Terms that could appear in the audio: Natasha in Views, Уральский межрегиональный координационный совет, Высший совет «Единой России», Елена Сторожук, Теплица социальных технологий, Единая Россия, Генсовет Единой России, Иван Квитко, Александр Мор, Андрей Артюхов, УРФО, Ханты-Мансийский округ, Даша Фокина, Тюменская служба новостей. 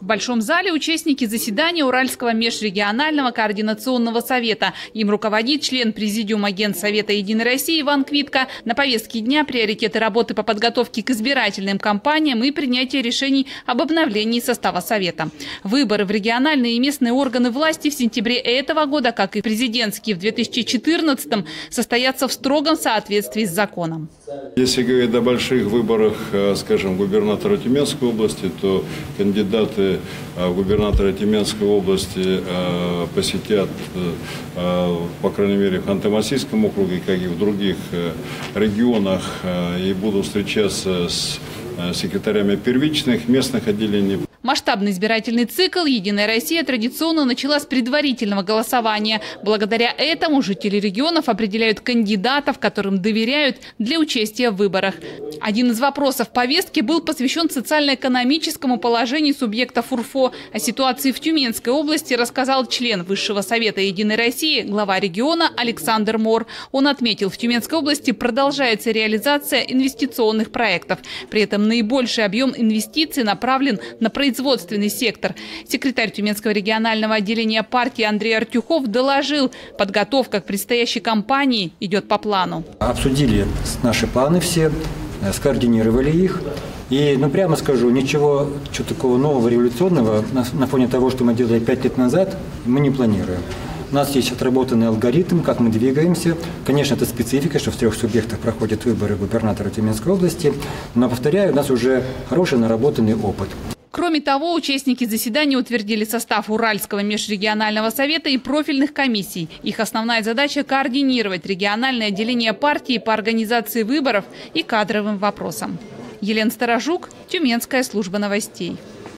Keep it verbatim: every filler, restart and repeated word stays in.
В Большом зале участники заседания Уральского межрегионального координационного совета. Им руководит член президиума Генсовета «Единой России» Иван Квитко. На повестке дня приоритеты работы по подготовке к избирательным кампаниям и принятие решений об обновлении состава совета. Выборы в региональные и местные органы власти в сентябре этого года, как и президентские в две тысячи четырнадцатом, состоятся в строгом соответствии с законом. Если говорить о больших выборах, скажем, губернатора Тюменской области, то кандидаты губернатора Тюменской области посетят, по крайней мере, в Ханты-Мансийском округе, как и в других регионах, и будут встречаться с секретарями первичных местных отделений. Масштабный избирательный цикл «Единая Россия» традиционно начала с предварительного голосования. Благодаря этому жители регионов определяют кандидатов, которым доверяют для участия в выборах. Один из вопросов повестки был посвящен социально-экономическому положению субъектов УРФО. О ситуации в Тюменской области рассказал член Высшего совета «Единой России», глава региона Александр Мор. Он отметил, в Тюменской области продолжается реализация инвестиционных проектов. При этом наибольший объем инвестиций направлен на производство. Производственный сектор. Секретарь Тюменского регионального отделения партии Андрей Артюхов доложил, подготовка к предстоящей кампании идет по плану. Обсудили наши планы все, скоординировали их. И, ну прямо скажу, ничего что такого нового, революционного на, на фоне того, что мы делали пять лет назад, мы не планируем. У нас есть отработанный алгоритм, как мы двигаемся. Конечно, это специфика, что в трех субъектах проходят выборы губернатора Тюменской области. Но, повторяю, у нас уже хороший наработанный опыт. Кроме того, участники заседания утвердили состав Уральского межрегионального совета и профильных комиссий. Их основная задача – координировать региональное отделение партии по организации выборов и кадровым вопросам. Елена Сторожук, Тюменская служба новостей.